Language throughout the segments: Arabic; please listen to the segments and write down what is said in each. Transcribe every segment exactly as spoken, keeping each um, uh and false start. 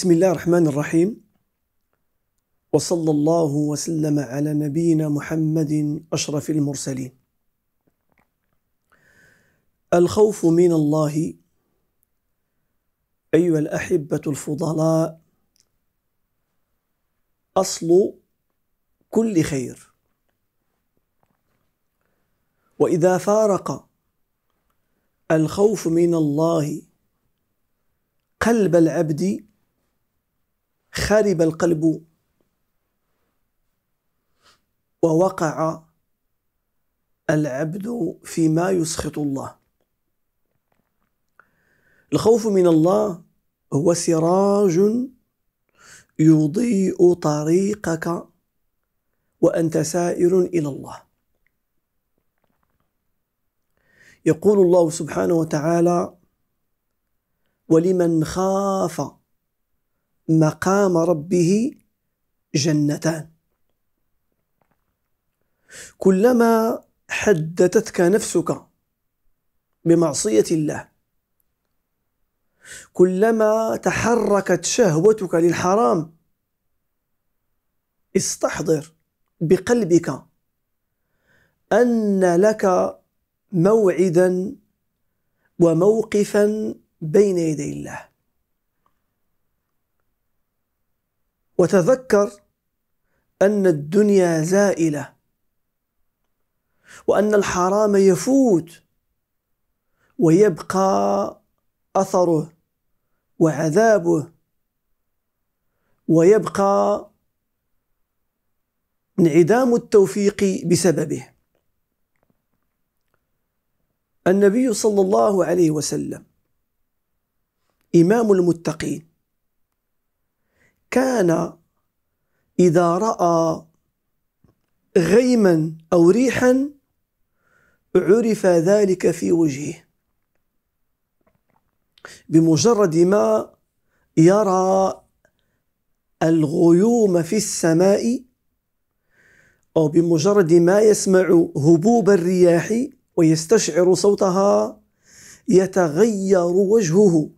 بسم الله الرحمن الرحيم، وصلى الله وسلم على نبينا محمد أشرف المرسلين. الخوف من الله أيها الأحبة الفضلاء أصل كل خير، وإذا فارق الخوف من الله قلب العبد خرب القلب ووقع العبد فيما يسخط الله. الخوف من الله هو سراج يضيء طريقك وأنت سائر إلى الله. يقول الله سبحانه وتعالى: ولمن خاف مقام ربه جنتان. كلما حدتتك نفسك بمعصية الله، كلما تحركت شهوتك للحرام، استحضر بقلبك أن لك موعدا وموقفا بين يدي الله، وتذكر أن الدنيا زائلة وأن الحرام يفوت ويبقى أثره وعذابه، ويبقى انعدام التوفيق بسببه. النبي صلى الله عليه وسلم إمام المتقين، كان إذا رأى غيما أو ريحا عرف ذلك في وجهه، بمجرد ما يرى الغيوم في السماء أو بمجرد ما يسمع هبوب الرياح ويستشعر صوتها يتغير وجهه.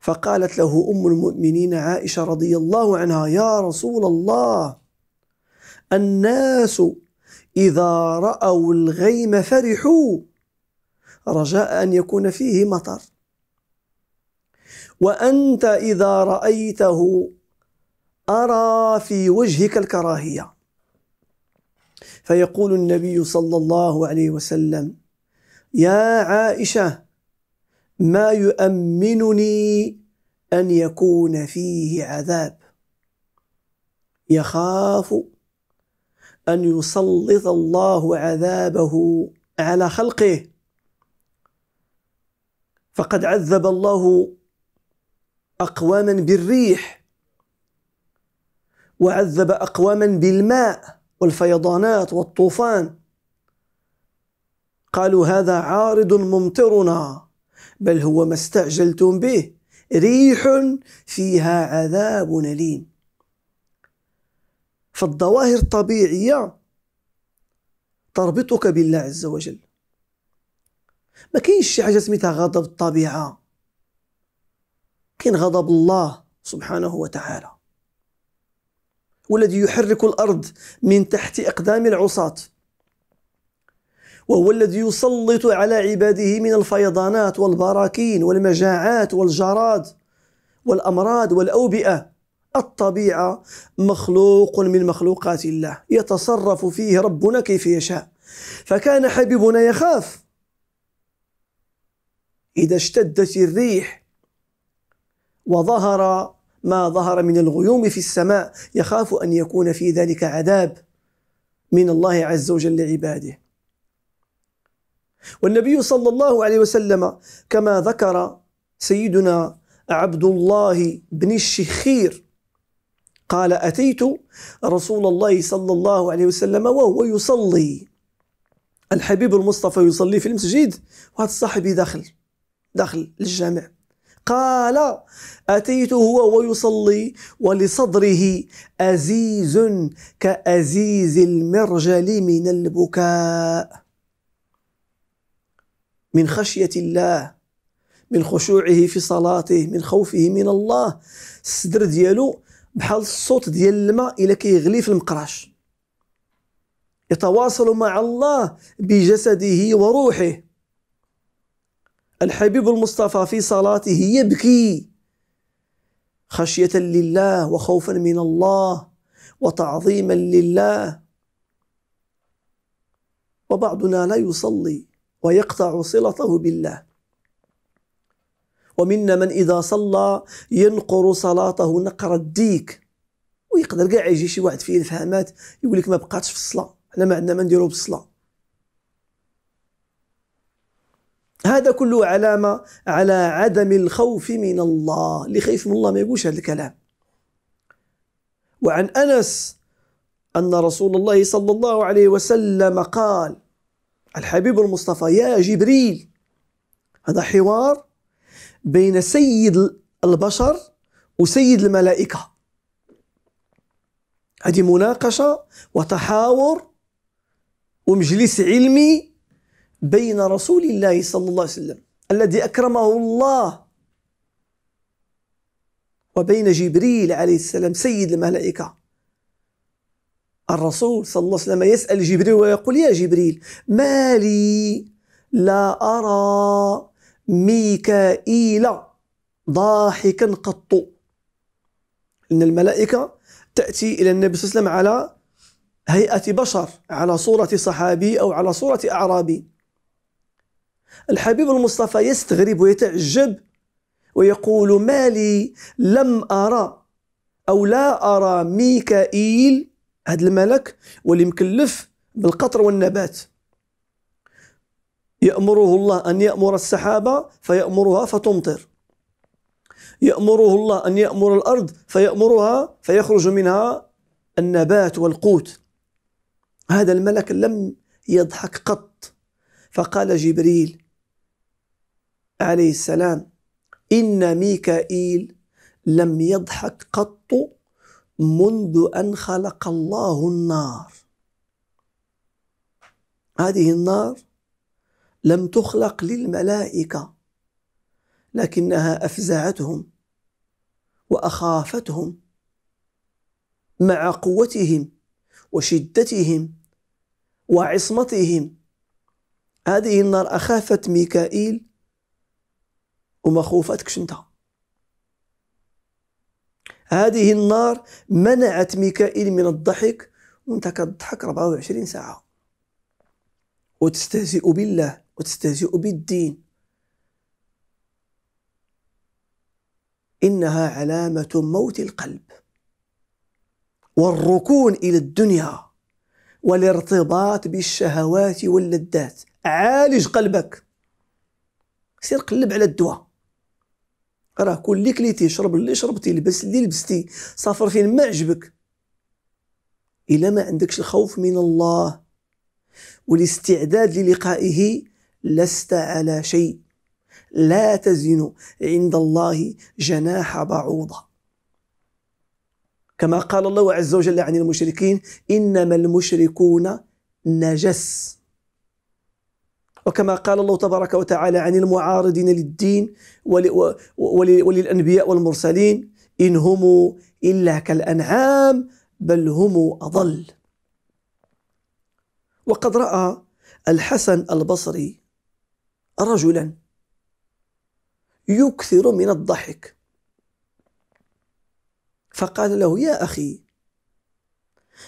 فقالت له أم المؤمنين عائشة رضي الله عنها: يا رسول الله، الناس إذا رأوا الغيم فرحوا رجاء أن يكون فيه مطر، وأنت إذا رأيته أرى في وجهك الكراهية. فيقول النبي صلى الله عليه وسلم: يا عائشة، ما يؤمنني أن يكون فيه عذاب، يخاف أن يسلط الله عذابه على خلقه، فقد عذب الله أقواما بالريح، وعذب أقواما بالماء والفيضانات والطوفان، قالوا هذا عارض ممطرنا، بل هو ما استعجلتم به، ريح فيها عذاب أليم. فالظواهر الطبيعية تربطك بالله عز وجل. ما كاينش شي حاجة سميتها غضب الطبيعة، كاين غضب الله سبحانه وتعالى، والذي يحرك الأرض من تحت أقدام العصاة، وهو الذي يسلط على عباده من الفيضانات والبراكين والمجاعات والجراد والأمراض والأوبئة. الطبيعة مخلوق من مخلوقات الله، يتصرف فيه ربنا كيف يشاء. فكان حبيبنا يخاف إذا اشتدت الريح وظهر ما ظهر من الغيوم في السماء، يخاف أن يكون في ذلك عذاب من الله عز وجل لعباده. والنبي صلى الله عليه وسلم كما ذكر سيدنا عبد الله بن الشخير قال: أتيت رسول الله صلى الله عليه وسلم وهو يصلي، الحبيب المصطفى يصلي في المسجد، وهذا صاحبي داخل داخل الجامع. قال: أتيته وهو يصلي ولصدره أزيز كأزيز المرجل من البكاء، من خشية الله، من خشوعه في صلاته، من خوفه من الله. الصدر ديالو بحال الصوت ديال الماء إلا كيغلي في المقراش، يتواصل مع الله بجسده وروحه. الحبيب المصطفى في صلاته يبكي خشية لله وخوفا من الله وتعظيما لله. وبعضنا لا يصلي ويقطع صلته بالله، ومنا من إذا صلى ينقر صلاته نقر الديك، ويقدر كاع يجي شي واحد فيه الفهمات يقول لك ما بقاتش في الصلاة، حنا ما عندنا ما نديرو بالصلاة. هذا كله علامة على عدم الخوف من الله، اللي خايف من الله ما يقولش هذا الكلام. وعن أنس أن رسول الله صلى الله عليه وسلم قال، الحبيب المصطفى يا جبريل، هذا حوار بين سيد البشر وسيد الملائكة، هذه مناقشة وتحاور ومجلس علمي بين رسول الله صلى الله عليه وسلم الذي أكرمه الله وبين جبريل عليه السلام سيد الملائكة. الرسول صلى الله عليه وسلم يسأل جبريل ويقول يا جبريل ما لي لا أرى ميكائيل ضاحكا قط. إن الملائكة تأتي إلى النبي صلى الله عليه وسلم على هيئة بشر، على صورة صحابي أو على صورة أعرابي. الحبيب المصطفى يستغرب ويتعجب ويقول ما لي لم أرى أو لا أرى ميكائيل، هذا الملك واللي مكلف بالقطر والنبات، يأمره الله أن يأمر السحابة فيأمرها فتمطر، يأمره الله أن يأمر الأرض فيأمرها فيخرج منها النبات والقوت. هذا الملك لم يضحك قط. فقال جبريل عليه السلام إن ميكائيل لم يضحك قط منذ أن خلق الله النار. هذه النار لم تخلق للملائكة، لكنها أفزعتهم وأخافتهم مع قوتهم وشدتهم وعصمتهم. هذه النار أخافت ميكائيل وما خوفتكش انت. هذه النار منعت ميكائيل من الضحك وانت كتضحك أربعة وعشرين ساعة وتستهزئ بالله وتستهزئ بالدين. إنها علامة موت القلب والركون إلى الدنيا والارتباط بالشهوات واللذات. عالج قلبك، سير قلب على الدواء، راه كل اللي كليتي، شرب اللي شربتي، لبس اللي لبستي، سافر فين ما عجبك. إلا ما عندكش الخوف من الله والاستعداد للقائه لست على شيء. لا تزن عند الله جناح بعوضة، كما قال الله عز وجل عن المشركين إنما المشركون نجس، وكما قال الله تبارك وتعالى عن المعارضين للدين وللأنبياء والمرسلين إن هم إلا كالأنعام بل هم أضل. وقد رأى الحسن البصري رجلا يكثر من الضحك، فقال له يا أخي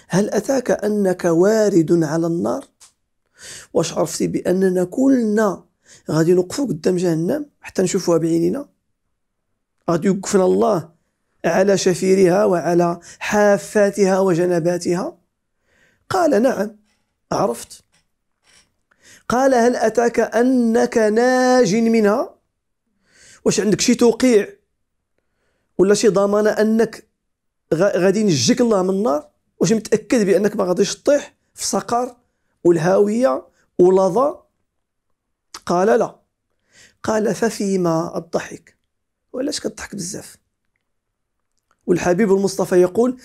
هل أتاك أنك وارد على النار؟ واش عرفتي بأننا كلنا غادي نوقفوا قدام جهنم حتى نشوفوها بعينينا؟ غادي يوقفنا الله على شفيرها وعلى حافاتها وجنباتها؟ قال نعم عرفت. قال هل أتاك أنك ناج منها؟ واش عندك شي توقيع ولا شي ضمانة أنك غادي ينجيك الله من النار؟ واش متأكد بأنك ما غاديش تطيح في سقر والهاوية ولظى؟ قال لا. قال ففيما الضحك؟ ولاش كتضحك بزاف؟ والحبيب المصطفى يقول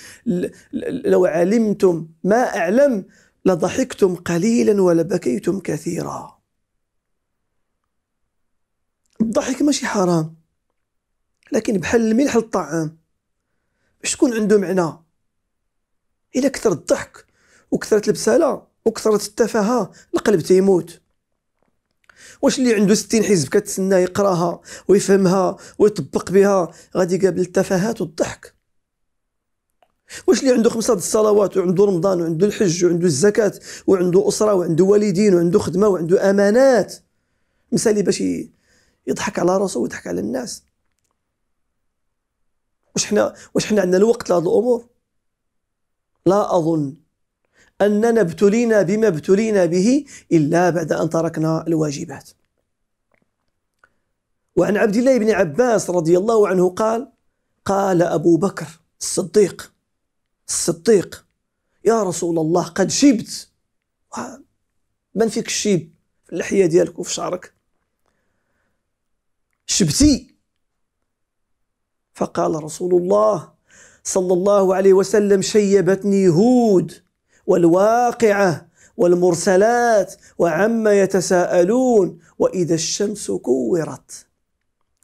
لو علمتم ما أعلم لضحكتم قليلا ولبكيتم كثيرا. الضحك ماشي حرام، لكن بحال الملح للطعام باش تكون عنده معنى. إلا كثر الضحك وكثرت البسالة وكثرت التفاهة القلب تيموت. واش اللي عنده ستين حزب كتسناه يقراها ويفهمها ويطبق بها غادي يقابل التفاهات والضحك؟ واش اللي عنده خمسة د الصلوات وعنده رمضان وعنده الحج وعنده الزكاة وعنده أسرة وعنده والدين وعنده خدمة وعنده أمانات مسالي باش يضحك على راسه ويضحك على الناس؟ واش حنا واش حنا عندنا الوقت لهاد الأمور؟ لا أظن أننا ابتلينا بما ابتلينا به إلا بعد أن تركنا الواجبات. وعن عبد الله بن عباس رضي الله عنه قال: قال أبو بكر الصديق الصديق يا رسول الله قد شبت. من فيك الشيب في اللحية ديالك وفي شعرك؟ شبتي. فقال رسول الله صلى الله عليه وسلم: شيبتني هود والواقعة والمرسلات وعما يتساءلون وإذا الشمس كورت.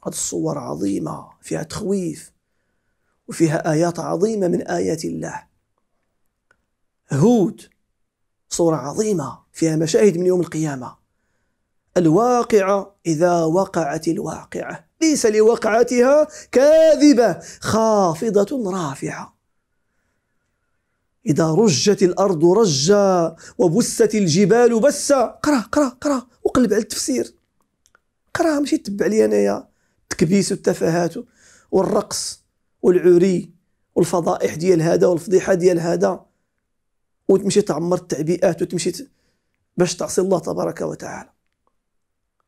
هذه الصور عظيمة فيها تخويف وفيها آيات عظيمة من آيات الله. هود صورة عظيمة فيها مشاهد من يوم القيامة. الواقعة إذا وقعت الواقعة ليس لوقعتها كاذبة خافضة رافعة. إذا رجت الأرض رجا وبست الجبال بسا. قرأ قرأ قرأ وقلب على التفسير، قرأ ماشي تتبع لي أنايا التكبيس والتفاهات والرقص والعري والفضائح ديال هذا والفضيحة ديال هذا، وتمشي تعمر التعبئات وتمشي باش تعصي الله تبارك وتعالى.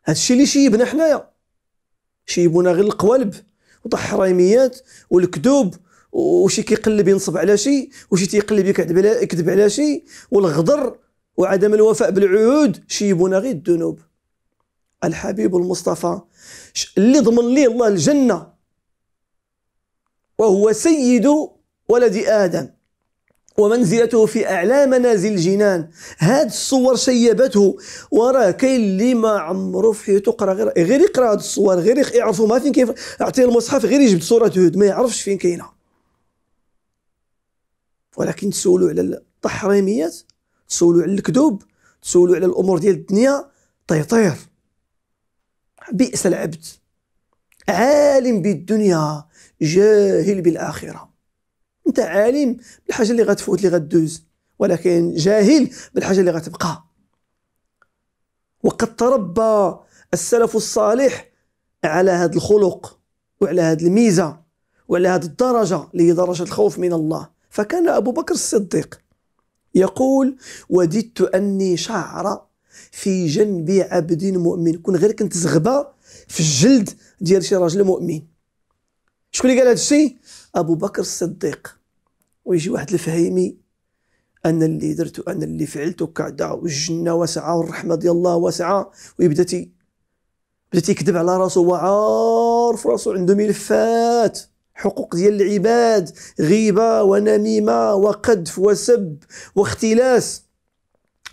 هذا الشيء اللي شيبنا حنايا، شيبونا غير القوالب والحراميات والكذوب، وشي كيقلب ينصب على شي، وشي تيقلب يكذب على شي، والغدر وعدم الوفاء بالعهود. شيبونا غير الذنوب. الحبيب المصطفى اللي ضمن ليه الله الجنة وهو سيد ولد آدم ومنزلته في أعلى منازل الجنان، هاد الصور شيبته. وراه كاين اللي ما عمرو في حياته قرا غير غير يقرا هاد الصور، غير يعرفوا ما فين كيف، اعطيه المصحف غير يجبد صورة هود ما يعرفش فين كاينه. ولكن تسولوا على التحريميات، تسولوا على الكذوب، تسولوا على الامور ديال الدنيا، طيطير. بئس العبد، عالم بالدنيا جاهل بالآخرة. انت عالم بالحاجة اللي غتفوت اللي غتدوز، ولكن جاهل بالحاجة اللي غتبقى. وقد تربى السلف الصالح على هذا الخلق وعلى هذه الميزة وعلى هذه الدرجة اللي هي درجة الخوف من الله. فكان أبو بكر الصديق يقول: وددت أني شعر في جنب عبد مؤمن. كون غير كنت زغبة في الجلد ديال شي راجل مؤمن. شكون اللي قال هذا الشيء؟ أبو بكر الصديق. ويجي واحد الفهيمي: أنا اللي درت، أنا اللي فعلت كذا، والجنة واسعة والرحمة ديال الله واسعة. ويبدا تي بدا تيكذب على راسو، وعارف راسو عنده ملفات حقوق ديال العباد، غيبة ونميمة وقذف وسب واختلاس.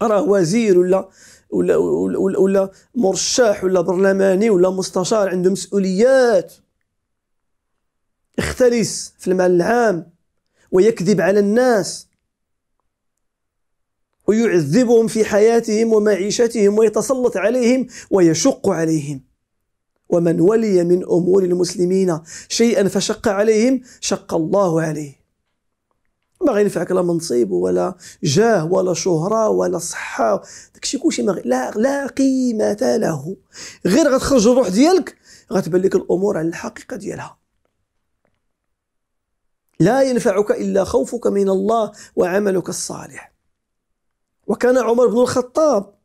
راه وزير ولا ولا ولا, ولا, ولا مرشح ولا برلماني ولا مستشار، عنده مسؤوليات. يختلس في المال العام ويكذب على الناس ويعذبهم في حياتهم ومعيشتهم ويتسلط عليهم ويشق عليهم. ومن ولي من أمور المسلمين شيئا فشق عليهم شق الله عليه. ما غينفعك لا منصب ولا جاه ولا شهرة ولا صحة، داكشي كلشي ما لا لا قيمة له. غير غتخرج الروح ديالك غتبان لك الأمور على الحقيقة ديالها. لا ينفعك إلا خوفك من الله وعملك الصالح. وكان عمر بن الخطاب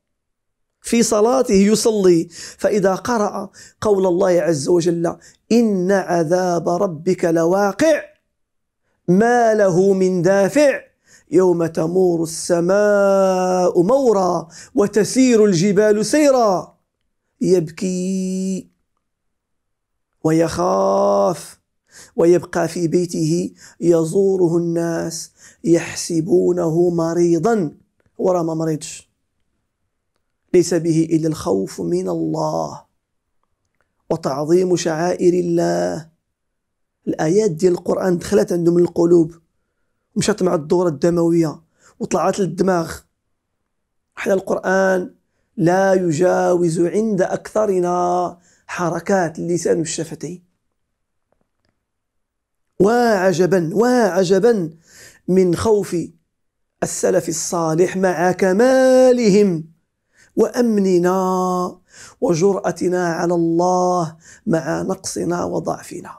في صلاته يصلي فإذا قرأ قول الله عز وجل: إن عذاب ربك لواقع ما له من دافع يوم تمور السماء مورا وتسير الجبال سيرا يبكي ويخاف ويبقى في بيته يزوره الناس يحسبونه مريضا. ورا ما مريضش، ليس به إلا الخوف من الله وتعظيم شعائر الله. الآيات ديال القرآن دخلت عندهم القلوب ومشات مع الدورة الدموية وطلعت للدماغ. حتى القرآن لا يجاوز عند أكثرنا حركات اللسان والشفتين. وعجبا وعجبا من خوف السلف الصالح مع كمالهم وأمننا وجرأتنا على الله مع نقصنا وضعفنا.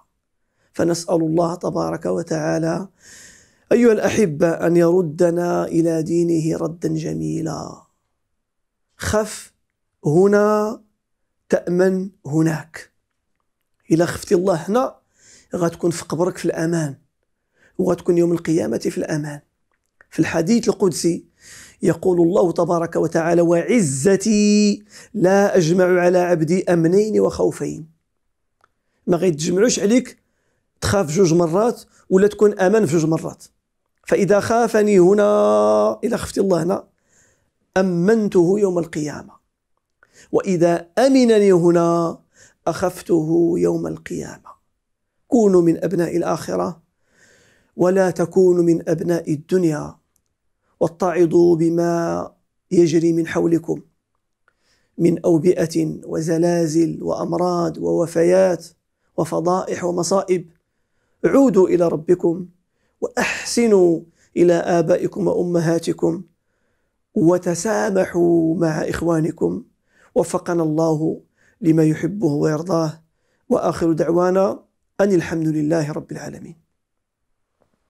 فنسأل الله تبارك وتعالى أيها الأحبة أن يردنا إلى دينه ردا جميلا. خف هنا تأمن هناك. إلا خفت الله هنا غتكون في قبرك في الأمان، وغتكون يوم القيامة في الأمان. في الحديث القدسي يقول الله تبارك وتعالى: وعزتي لا أجمع على عبدي أمنين وخوفين. ما غيتجمعوش عليك تخاف جوج مرات ولا تكون أمان في جوج مرات. فإذا خافني هنا، إذا خفت الله هنا، أمنته يوم القيامة، وإذا أمنني هنا أخفته يوم القيامة. كونوا من أبناء الآخرة ولا تكونوا من أبناء الدنيا، واتعظوا بما يجري من حولكم من أوبئة وزلازل وأمراض ووفيات وفضائح ومصائب. عودوا إلى ربكم وأحسنوا إلى آبائكم وأمهاتكم وتسامحوا مع إخوانكم. وفقنا الله لما يحبه ويرضاه، وآخر دعوانا أن الحمد لله رب العالمين.